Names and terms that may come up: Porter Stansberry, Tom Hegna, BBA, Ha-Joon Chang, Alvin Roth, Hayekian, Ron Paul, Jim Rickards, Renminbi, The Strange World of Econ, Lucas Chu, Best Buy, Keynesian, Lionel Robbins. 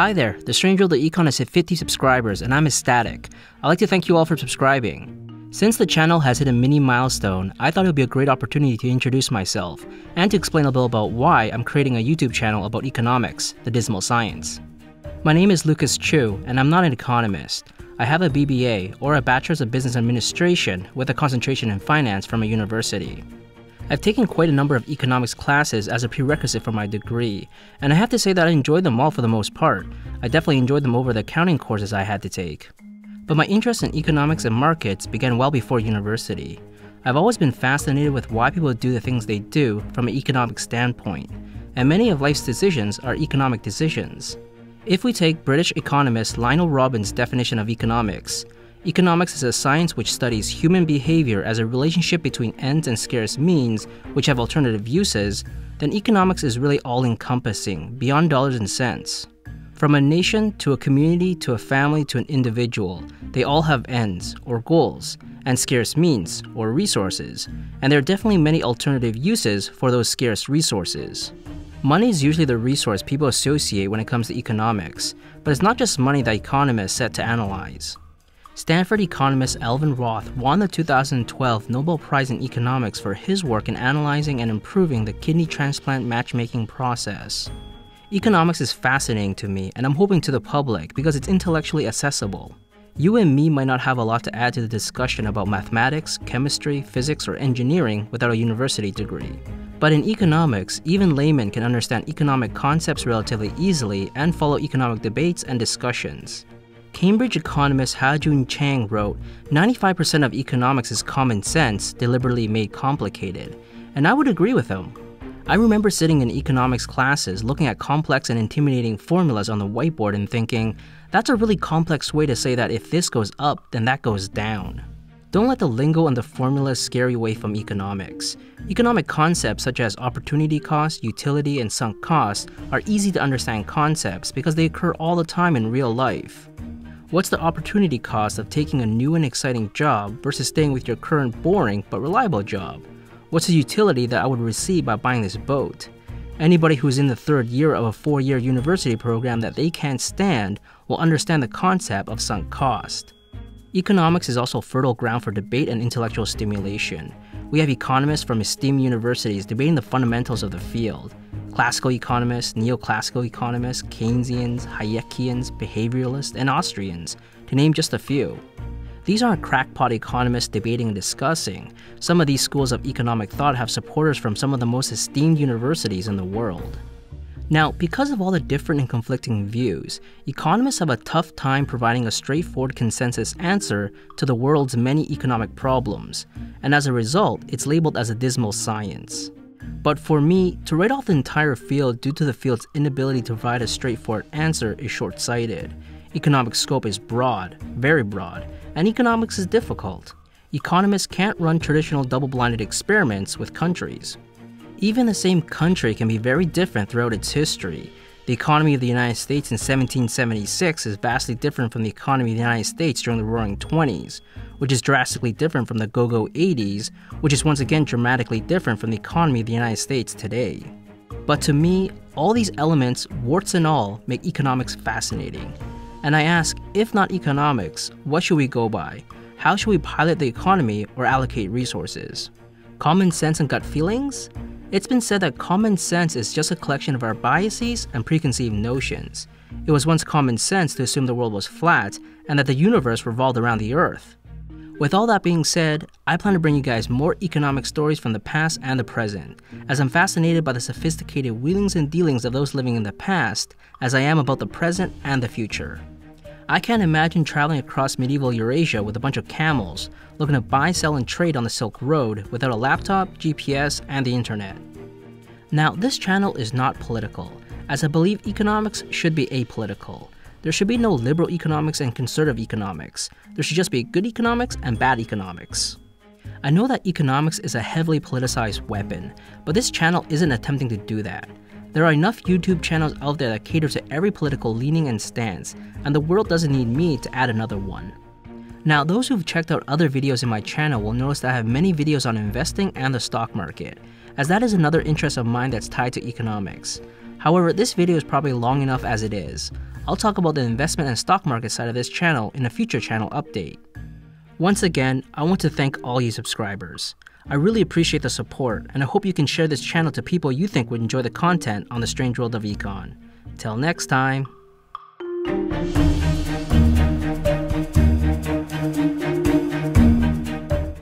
Hi there, The Strange World of Econ has hit 50 subscribers and I'm ecstatic. I'd like to thank you all for subscribing. Since the channel has hit a mini milestone, I thought it would be a great opportunity to introduce myself and to explain a little about why I'm creating a YouTube channel about economics, the dismal science. My name is Lucas Chu and I'm not an economist. I have a BBA or a Bachelor's of Business Administration with a concentration in finance from a university. I've taken quite a number of economics classes as a prerequisite for my degree, and I have to say that I enjoyed them all for the most part. I definitely enjoyed them over the accounting courses I had to take. But my interest in economics and markets began well before university. I've always been fascinated with why people do the things they do from an economic standpoint, and many of life's decisions are economic decisions. If we take British economist Lionel Robbins' definition of economics, economics is a science which studies human behavior as a relationship between ends and scarce means, which have alternative uses, then economics is really all-encompassing, beyond dollars and cents. From a nation, to a community, to a family, to an individual, they all have ends, or goals, and scarce means, or resources, and there are definitely many alternative uses for those scarce resources. Money is usually the resource people associate when it comes to economics, but it's not just money that economists set to analyze. Stanford economist Alvin Roth won the 2012 Nobel Prize in Economics for his work in analyzing and improving the kidney transplant matchmaking process. Economics is fascinating to me, and I'm hoping to the public, because it's intellectually accessible. You and me might not have a lot to add to the discussion about mathematics, chemistry, physics, or engineering without a university degree. But in economics, even laymen can understand economic concepts relatively easily and follow economic debates and discussions. Cambridge economist Ha-Joon Chang wrote, "95% of economics is common sense, deliberately made complicated," and I would agree with him. I remember sitting in economics classes looking at complex and intimidating formulas on the whiteboard and thinking, that's a really complex way to say that if this goes up, then that goes down. Don't let the lingo and the formulas scare you away from economics. Economic concepts such as opportunity cost, utility, and sunk costs are easy to understand concepts because they occur all the time in real life. What's the opportunity cost of taking a new and exciting job versus staying with your current boring but reliable job? What's the utility that I would receive by buying this boat? Anybody who's in the third year of a four-year university program that they can't stand will understand the concept of sunk cost. Economics is also fertile ground for debate and intellectual stimulation. We have economists from esteemed universities debating the fundamentals of the field. Classical economists, neoclassical economists, Keynesians, Hayekians, behavioralists, and Austrians, to name just a few. These aren't crackpot economists debating and discussing. Some of these schools of economic thought have supporters from some of the most esteemed universities in the world. Now, because of all the different and conflicting views, economists have a tough time providing a straightforward consensus answer to the world's many economic problems, and as a result, it's labeled as a dismal science. But for me, to write off the entire field due to the field's inability to provide a straightforward answer is short-sighted. Economic scope is broad, very broad, and economics is difficult. Economists can't run traditional double-blinded experiments with countries. Even the same country can be very different throughout its history. The economy of the United States in 1776 is vastly different from the economy of the United States during the Roaring Twenties, which is drastically different from the go-go 80s, which is once again dramatically different from the economy of the United States today. But to me, all these elements, warts and all, make economics fascinating. And I ask, if not economics, what should we go by? How should we pilot the economy or allocate resources? Common sense and gut feelings? It's been said that common sense is just a collection of our biases and preconceived notions. It was once common sense to assume the world was flat and that the universe revolved around the Earth. With all that being said, I plan to bring you guys more economic stories from the past and the present, as I'm fascinated by the sophisticated wheelings and dealings of those living in the past, as I am about the present and the future. I can't imagine traveling across medieval Eurasia with a bunch of camels, looking to buy, sell, and trade on the Silk Road without a laptop, GPS, and the internet. Now, this channel is not political, as I believe economics should be apolitical. There should be no liberal economics and conservative economics. There should just be good economics and bad economics. I know that economics is a heavily politicized weapon, but this channel isn't attempting to do that. There are enough YouTube channels out there that cater to every political leaning and stance, and the world doesn't need me to add another one. Now, those who've checked out other videos in my channel will notice that I have many videos on investing and the stock market, as that is another interest of mine that's tied to economics. However, this video is probably long enough as it is. I'll talk about the investment and stock market side of this channel in a future channel update. Once again, I want to thank all you subscribers. I really appreciate the support, and I hope you can share this channel to people you think would enjoy the content on The Strange World of Econ. Till next time.